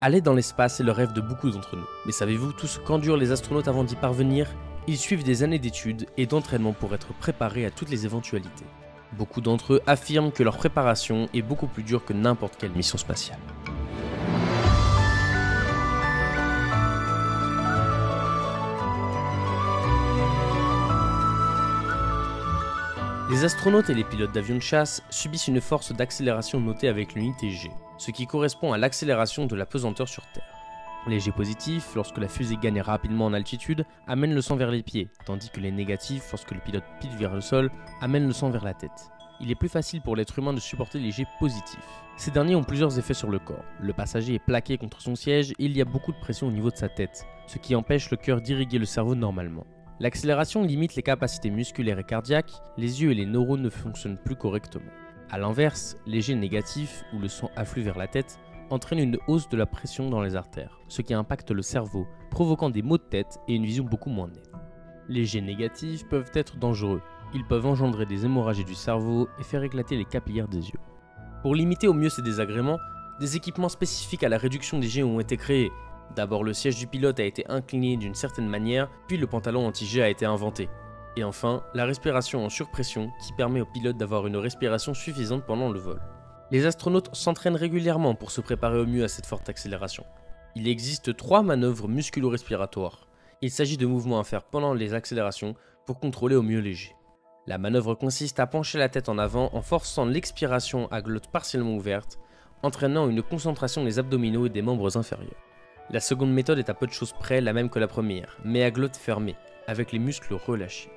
Aller dans l'espace est le rêve de beaucoup d'entre nous. Mais savez-vous tout ce qu'endurent les astronautes avant d'y parvenir? Ils suivent des années d'études et d'entraînement pour être préparés à toutes les éventualités. Beaucoup d'entre eux affirment que leur préparation est beaucoup plus dure que n'importe quelle mission spatiale. Les astronautes et les pilotes d'avions de chasse subissent une force d'accélération notée avec l'unité G, ce qui correspond à l'accélération de la pesanteur sur Terre. Les G positifs, lorsque la fusée gagne rapidement en altitude, amènent le sang vers les pieds, tandis que les négatifs, lorsque le pilote pile vers le sol, amènent le sang vers la tête. Il est plus facile pour l'être humain de supporter les G positifs. Ces derniers ont plusieurs effets sur le corps. Le passager est plaqué contre son siège et il y a beaucoup de pression au niveau de sa tête, ce qui empêche le cœur d'irriguer le cerveau normalement. L'accélération limite les capacités musculaires et cardiaques, les yeux et les neurones ne fonctionnent plus correctement. A l'inverse, les G négatifs, où le sang afflue vers la tête, entraînent une hausse de la pression dans les artères, ce qui impacte le cerveau, provoquant des maux de tête et une vision beaucoup moins nette. Les G négatifs peuvent être dangereux, ils peuvent engendrer des hémorragies du cerveau et faire éclater les capillaires des yeux. Pour limiter au mieux ces désagréments, des équipements spécifiques à la réduction des G ont été créés. D'abord, le siège du pilote a été incliné d'une certaine manière, puis le pantalon anti-G a été inventé. Et enfin, la respiration en surpression qui permet au pilote d'avoir une respiration suffisante pendant le vol. Les astronautes s'entraînent régulièrement pour se préparer au mieux à cette forte accélération. Il existe 3 manœuvres musculo-respiratoires. Il s'agit de mouvements à faire pendant les accélérations pour contrôler au mieux les G. La manœuvre consiste à pencher la tête en avant en forçant l'expiration à glotte partiellement ouverte, entraînant une concentration des abdominaux et des membres inférieurs. La seconde méthode est à peu de choses près la même que la première, mais à glotte fermée, avec les muscles relâchés.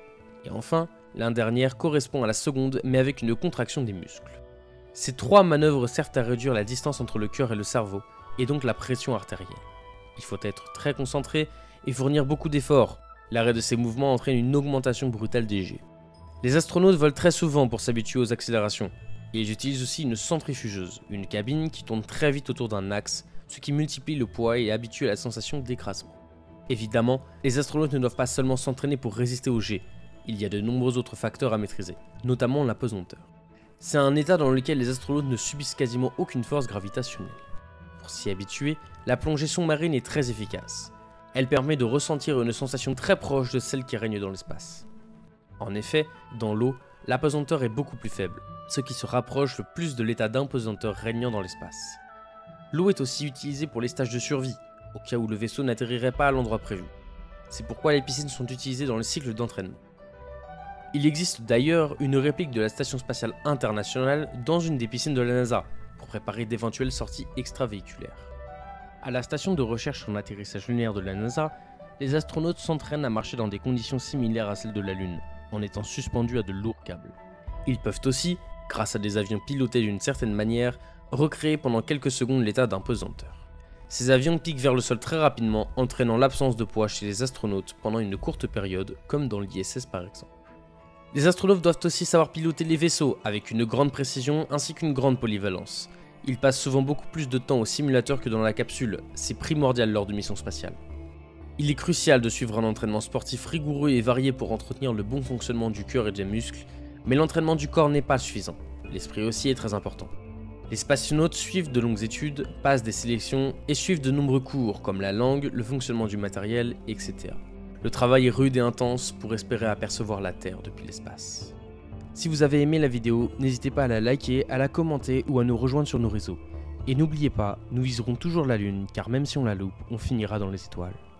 Et enfin, la dernière correspond à la seconde, mais avec une contraction des muscles. Ces 3 manœuvres servent à réduire la distance entre le cœur et le cerveau, et donc la pression artérielle. Il faut être très concentré et fournir beaucoup d'efforts. L'arrêt de ces mouvements entraîne une augmentation brutale des G. Les astronautes volent très souvent pour s'habituer aux accélérations, et ils utilisent aussi une centrifugeuse, une cabine qui tourne très vite autour d'un axe, ce qui multiplie le poids et habitue à la sensation d'écrasement. Évidemment, les astronautes ne doivent pas seulement s'entraîner pour résister au G, il y a de nombreux autres facteurs à maîtriser, notamment la pesanteur. C'est un état dans lequel les astronautes ne subissent quasiment aucune force gravitationnelle. Pour s'y habituer, la plongée sous-marine est très efficace. Elle permet de ressentir une sensation très proche de celle qui règne dans l'espace. En effet, dans l'eau, la pesanteur est beaucoup plus faible, ce qui se rapproche le plus de l'état d'impesanteur régnant dans l'espace. L'eau est aussi utilisée pour les stages de survie, au cas où le vaisseau n'atterrirait pas à l'endroit prévu. C'est pourquoi les piscines sont utilisées dans le cycle d'entraînement. Il existe d'ailleurs une réplique de la Station Spatiale Internationale dans une des piscines de la NASA, pour préparer d'éventuelles sorties extravéhiculaires. À la station de recherche en atterrissage lunaire de la NASA, les astronautes s'entraînent à marcher dans des conditions similaires à celles de la Lune, en étant suspendus à de lourds câbles. Ils peuvent aussi, grâce à des avions pilotés d'une certaine manière, recréer pendant quelques secondes l'état d'un pesanteur. Ces avions piquent vers le sol très rapidement, entraînant l'absence de poids chez les astronautes pendant une courte période, comme dans l'ISS par exemple. Les astronautes doivent aussi savoir piloter les vaisseaux avec une grande précision ainsi qu'une grande polyvalence. Ils passent souvent beaucoup plus de temps au simulateur que dans la capsule, c'est primordial lors de missions spatiales. Il est crucial de suivre un entraînement sportif rigoureux et varié pour entretenir le bon fonctionnement du cœur et des muscles, mais l'entraînement du corps n'est pas suffisant, l'esprit aussi est très important. Les spationautes suivent de longues études, passent des sélections et suivent de nombreux cours comme la langue, le fonctionnement du matériel, etc. Le travail est rude et intense pour espérer apercevoir la Terre depuis l'espace. Si vous avez aimé la vidéo, n'hésitez pas à la liker, à la commenter ou à nous rejoindre sur nos réseaux. Et n'oubliez pas, nous viserons toujours la Lune car même si on la loupe, on finira dans les étoiles.